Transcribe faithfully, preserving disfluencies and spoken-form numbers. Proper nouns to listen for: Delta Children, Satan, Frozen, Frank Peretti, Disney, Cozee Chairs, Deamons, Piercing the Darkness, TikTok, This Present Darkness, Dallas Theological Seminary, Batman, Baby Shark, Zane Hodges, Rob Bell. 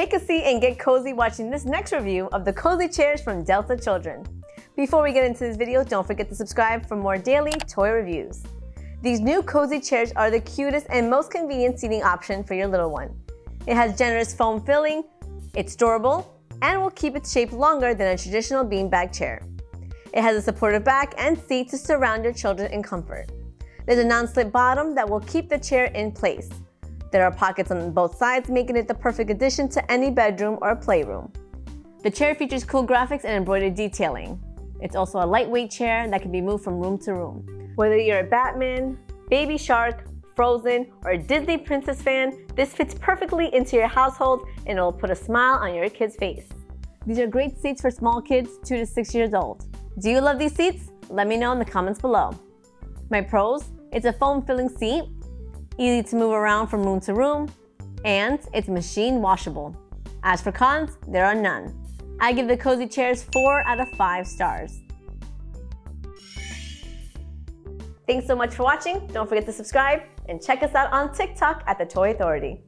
Take a seat and get cozy watching this next review of the Cozee Chairs from Delta Children. Before we get into this video, don't forget to subscribe for more daily toy reviews. These new Cozee Chairs are the cutest and most convenient seating option for your little one. It has generous foam filling, it's durable, and will keep its shape longer than a traditional beanbag chair. It has a supportive back and seat to surround your children in comfort. There's a non-slip bottom that will keep the chair in place. There are pockets on both sides, making it the perfect addition to any bedroom or playroom. The chair features cool graphics and embroidered detailing. It's also a lightweight chair that can be moved from room to room. Whether you're a Batman, Baby Shark, Frozen, or a Disney princess fan, this fits perfectly into your household and it'll put a smile on your kid's face. These are great seats for small kids, two to six years old. Do you love these seats? Let me know in the comments below. My pros: it's a foam filling seat, easy to move around from room to room, and it's machine washable. As for cons, there are none. I give the Cozee Chairs four out of five stars. Thanks so much for watching. Don't forget to subscribe and check us out on TikTok at The Toy Authority.